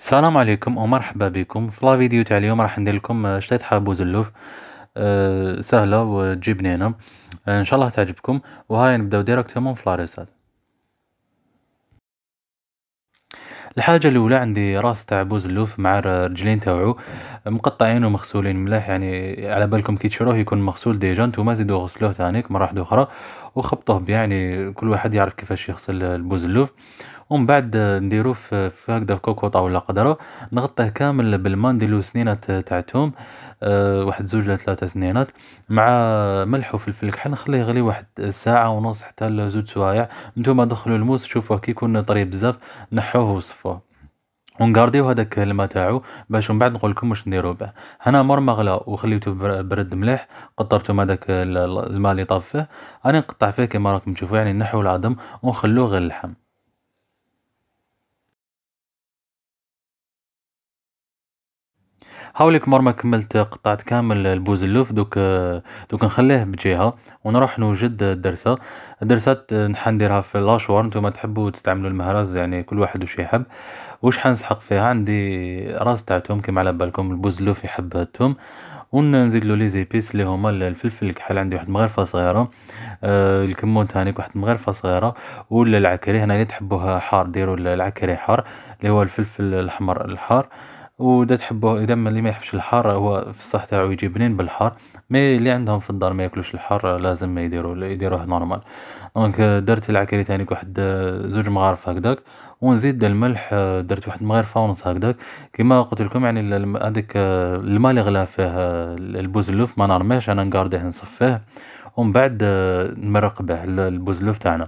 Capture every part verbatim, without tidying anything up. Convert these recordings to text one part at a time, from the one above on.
السلام عليكم ومرحبا بكم في لا فيديو تاع اليوم. راح ندير لكم شطيحه بوزلوف أه سهله وتجي بنينه ان شاء الله تعجبكم. وهاي نبداو ديريكتومون في لاريسات. الحاجه الاولى عندي راس تاع بوزلوف مع الرجلين تاعو مقطعين ومغسولين ملاح، يعني على بالكم كي تشروه يكون مغسول ديجا. نتوما زيدو غسلوه تانيك مره واحده اخرى وخبطوه، يعني كل واحد يعرف كيفاش يغسل البوزلوف. ومن بعد نديروه في هكذا كوكوطه ولا قدره، نغطيه كامل بالما، نديرلو سنينات تاع توم أه واحد زوج لثلاثه سنينات مع ملح وفلفل الكحل. نخليه يغلي واحد ساعه ونص حتى لزوج سوايع. نتوما دخلوا الموس، شوفوه كي يكون طري بزاف نحوه وصفوه ونقارديو هذاك الماء تاعو، باش من بعد نقول لكم واش نديرو به. هنا مرمى غلا وخليته برد مليح، قطرته مع داك الماء اللي طاب فيه، راني نقطع فيه كما راكم تشوفوا، يعني نحو العظم ونخلوه غير اللحم. هاوليك مرمى كملت قطعت كامل البوزلوف. دوك دوك نخليه بجهه ونروح نوجد الدرسه. الدرسات نديرها في لاشوار، نتوما تحبوا تستعملوا المهرز، يعني كل واحد وش يحب. وش حنسحق فيها؟ عندي راس تاع توم كيما على بالكم، البوزلوف يحب التوم، ونزيد له لي زيبيس اللي هما الفلفل الكحل. عندي واحد مغرفه صغيره آه الكمون تانيك واحد مغرفه صغيره، ولا العكري هنا اللي تحبوها حار ديروا العكري حار اللي هو الفلفل الاحمر الحار. ودا تحبوه اذا اللي ما يحبش الحار، هو في الصح تاعو يجي بنين بالحار، مي اللي عندهم في الدار ما ياكلوش الحار لازم يديروا يديروه نورمال. دونك درت العكري تاني واحد زوج مغارف هكذاك، ونزيد الملح درت واحد مغرفه ونص هكذاك. كما قلت لكم يعني هذاك الماء اللي غلا فيه البوزلوف ما نرميهش، انا نقارديه نصفيه ومن بعد نمرق به البوزلوف تاعنا.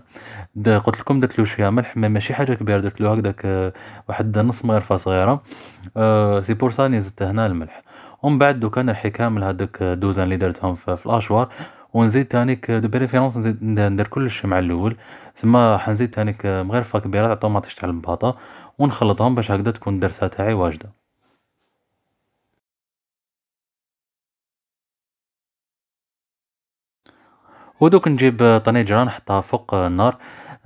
قلت لكم درت له شويه ملح، ماشي حاجه كبيره، درت له هكذاك واحد نص مغرفه صغيره أه سي بور سا زدت هنا الملح. ومن بعد دوكا نرحي كامل هذوك دوزان اللي درتهم في الاشوار، ونزيد تانيك دو بريفيرونس نزيد ندير كلش مع الاول. سما حنزيد تانيك مغرفه كبيره تاع طوماطيش تاع البطاطا ونخلطهم باش هكذا تكون الدرسه تاعي واجده. ودوك نجيب طنجره نحطها فوق النار،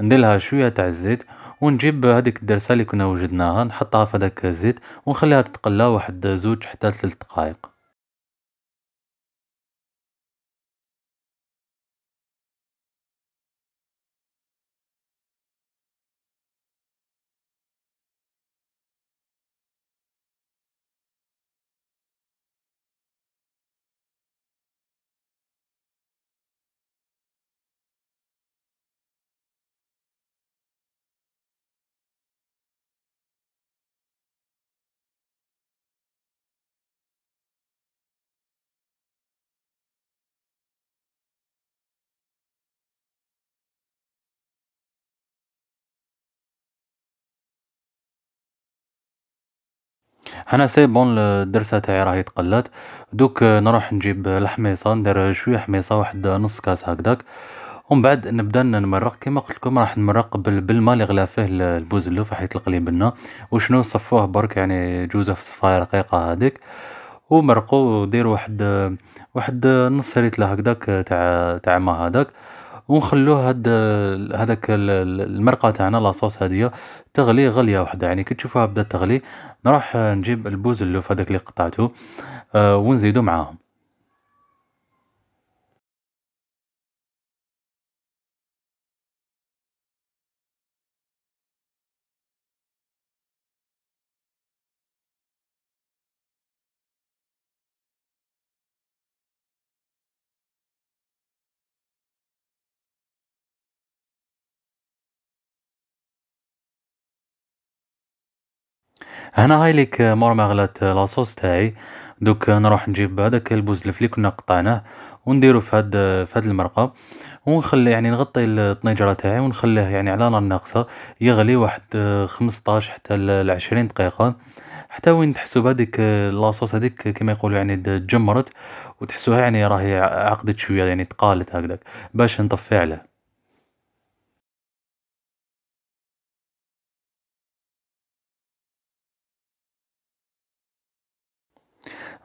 نديرلها شويه تاع الزيت، ونجيب هذيك الدرسه اللي كنا وجدناها نحطها في هذاك الزيت ونخليها تتقلى واحد زوج حتى ثلاث دقائق. هنا سي بون الدرسه تاعي راهي تقلات. دوك نروح نجيب الحميصه، ندير شويه حميصه واحد نص كاس هكذاك، ومن بعد نبدا نمرق. كما قلت لكم راح نمرق بالماء اللي غلا فيه البوزلوف، راح يطلق لي بالنا وشنو صفوه برك، يعني جوزه في صفايه رقيقه هذيك ومرقوا. ديروا واحد واحد نص ريتله هكذاك تاع تاع ما هذاك، ونخلوه هاد هذاك المرقه تاعنا لاصوص هاديه تغلي غليه وحده. يعني كي تشوفوها بدات تغلي نروح نجيب البوزلوف هذاك اللي قطعته آه ونزيدو معاهم. هنا هاي ليك مرمى غلات لاصوص تاعي. دوك نروح نجيب هذاك البوزلوف اللي كنا قطعناه ونديرو في هاد في هاد المرقه، ونخلي يعني نغطي الطنجره تاعي ونخليه يعني على نار ناقصه يغلي واحد خمسطاش حتى ل عشرين دقيقه، حتى وين تحسوا بهذيك لاصوص هذيك كما يقولوا يعني تجمرت وتحسوها يعني راهي عقدت شويه، يعني تقالت هكذاك، باش نطفي عليه.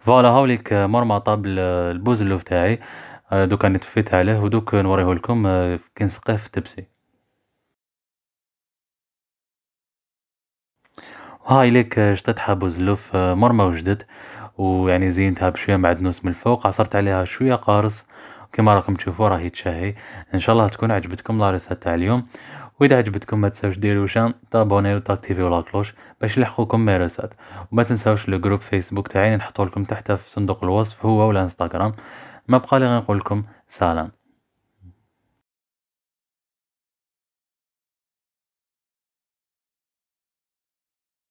فوالا هاوليك مرمى طاب البوزلوف تاعي. دوك راني طفيت عليه، ودوك نوريه لكم كي نسقيه في التبسي. وهاي ليك شطيتها بوزلوف مرمى وجدد، ويعني زينتها بشوية معدنوس من الفوق، عصرت عليها شوية قارص كما راكم تشوفوا راهي تشهي. ان شاء الله تكون عجبتكم لاريسة تاع اليوم، واذا عجبتكم ما تنساوش ديروا شان تابوني وتاكتيفيو لا كلوش باش يلحقوكم ميراسات، وما تنساوش الجروب فيسبوك تاعي نحطولكم تحته في صندوق الوصف هو ولا انستغرام. ما بقى لي غير نقول لكم سلام.